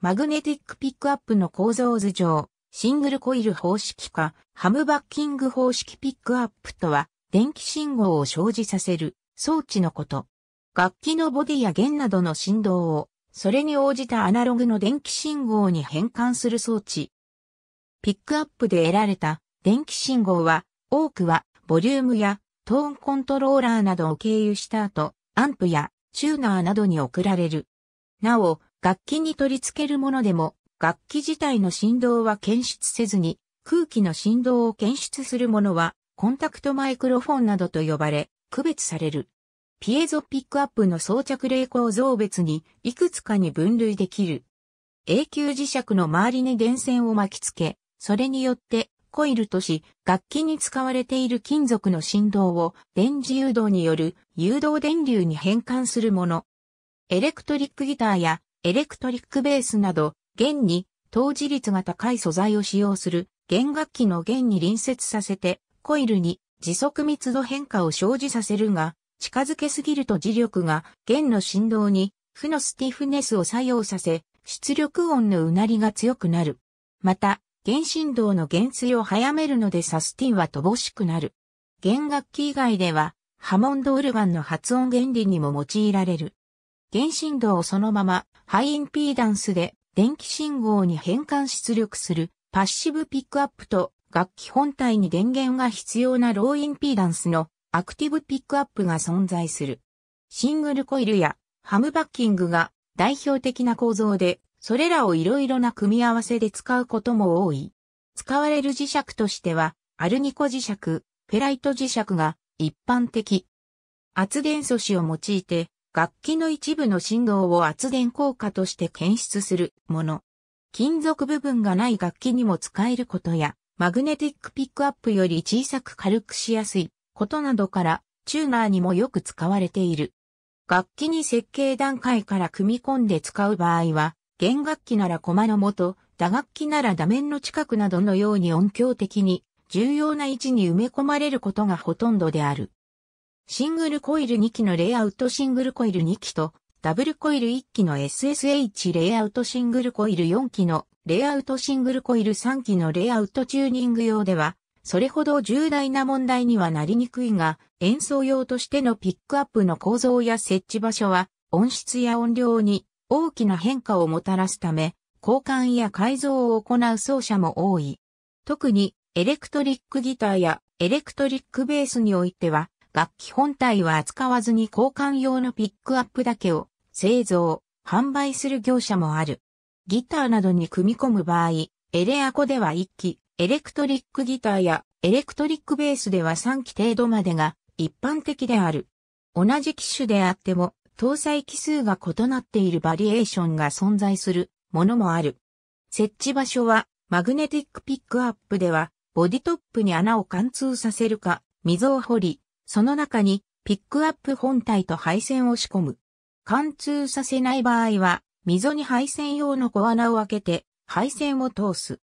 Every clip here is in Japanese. マグネティックピックアップの構造図上、シングルコイル方式か、ハムバッキング方式ピックアップとは、電気信号を生じさせる装置のこと。楽器のボディや弦などの振動を、それに応じたアナログの電気信号に変換する装置。ピックアップで得られた電気信号は、多くはボリュームやトーンコントローラーなどを経由した後、アンプやチューナーなどに送られる。なお、楽器に取り付けるものでも、楽器自体の振動は検出せずに、空気の振動を検出するものは、コンタクトマイクロフォンなどと呼ばれ、区別される。ピエゾピックアップの装着例構造別に、いくつかに分類できる。永久磁石の周りに電線を巻きつけ、それによって、コイルとし、楽器に使われている金属の振動を、電磁誘導による誘導電流に変換するもの。エレクトリックギターや、エレクトリックベースなど、弦に、透磁率が高い素材を使用する、弦楽器の弦に隣接させて、コイルに時速密度変化を生じさせるが、近づけすぎると磁力が弦の振動に、負のスティフネスを作用させ、出力音のうなりが強くなる。また、弦振動の減衰を早めるのでサスティンは乏しくなる。弦楽器以外では、ハモンドオルガンの発音原理にも用いられる。弦振動をそのままハイインピーダンスで電気信号に変換出力するパッシブピックアップと楽器本体に電源が必要なローインピーダンスのアクティブピックアップが存在する。シングルコイルやハムバッキングが代表的な構造でそれらをいろいろな組み合わせで使うことも多い。使われる磁石としてはアルニコ磁石、フェライト磁石が一般的。圧電素子を用いて楽器の一部の振動を圧電効果として検出するもの。金属部分がない楽器にも使えることや、マグネティックピックアップより小さく軽くしやすいことなどから、チューナーにもよく使われている。楽器に設計段階から組み込んで使う場合は、弦楽器ならコマの元、打楽器なら打面の近くなどのように音響的に重要な位置に埋め込まれることがほとんどである。シングルコイル2基のレイアウトシングルコイル2基とダブルコイル1基の SSH レイアウトシングルコイル4基のレイアウトシングルコイル3基のレイアウトチューニング用ではそれほど重大な問題にはなりにくいが演奏用としてのピックアップの構造や設置場所は音質や音量に大きな変化をもたらすため交換や改造を行う奏者も多い。特にエレクトリックギターやエレクトリックベースにおいては楽器本体は扱わずに交換用のピックアップだけを製造、販売する業者もある。ギターなどに組み込む場合、エレアコでは1基、エレクトリックギターやエレクトリックベースでは3基程度までが一般的である。同じ機種であっても搭載基数が異なっているバリエーションが存在するものもある。設置場所はマグネティックピックアップではボディトップに穴を貫通させるか、溝を掘り、その中にピックアップ本体と配線を仕込む。貫通させない場合は、溝に配線用の小穴を開けて配線を通す。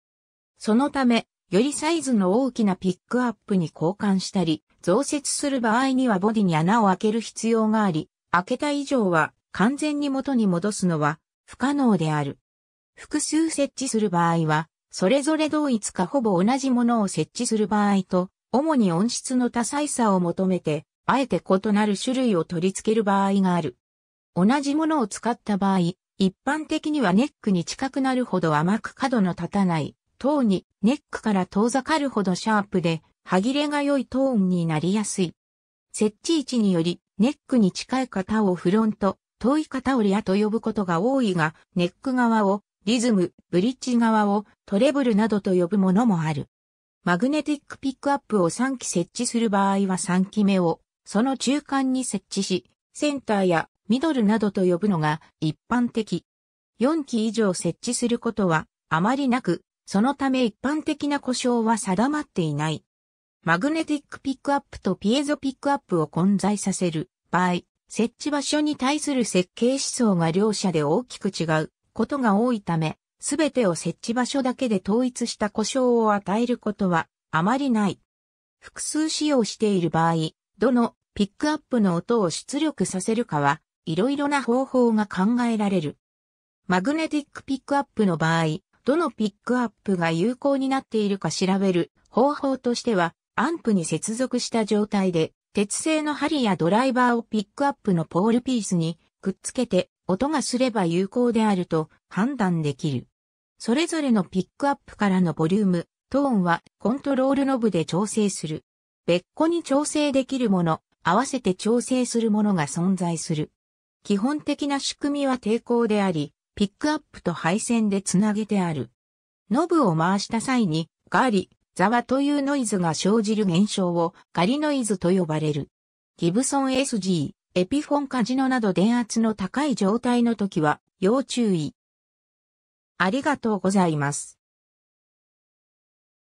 そのため、よりサイズの大きなピックアップに交換したり、増設する場合にはボディに穴を開ける必要があり、開けた以上は完全に元に戻すのは不可能である。複数設置する場合は、それぞれ同一かほぼ同じものを設置する場合と、主に音質の多彩さを求めて、あえて異なる種類を取り付ける場合がある。同じものを使った場合、一般的にはネックに近くなるほど甘く角の立たない、トーンにネックから遠ざかるほどシャープで、歯切れが良いトーンになりやすい。設置位置により、ネックに近い方をフロント、遠い方をリアと呼ぶことが多いが、ネック側をリズム、ブリッジ側をトレブルなどと呼ぶものもある。マグネティックピックアップを3基設置する場合は3基目をその中間に設置し、センターやミドルなどと呼ぶのが一般的。4基以上設置することはあまりなく、そのため一般的な呼称は定まっていない。マグネティックピックアップとピエゾピックアップを混在させる場合、設置場所に対する設計思想が両者で大きく違うことが多いため、すべてを設置場所だけで統一した呼称を与えることはあまりない。複数使用している場合、どのピックアップの音を出力させるかはいろいろな方法が考えられる。マグネティックピックアップの場合、どのピックアップが有効になっているか調べる方法としては、アンプに接続した状態で、鉄製の針やドライバーをピックアップのポールピースにくっつけて音がすれば有効であると判断できる。それぞれのピックアップからのボリューム、トーンはコントロールノブで調整する。別個に調整できるもの、合わせて調整するものが存在する。基本的な仕組みは抵抗であり、ピックアップと配線でつなげてある。ノブを回した際にガリ、ザワというノイズが生じる現象をガリノイズと呼ばれる。ギブソン SG、エピフォンカジノなど電圧の高い状態の時は要注意。ありがとうございます。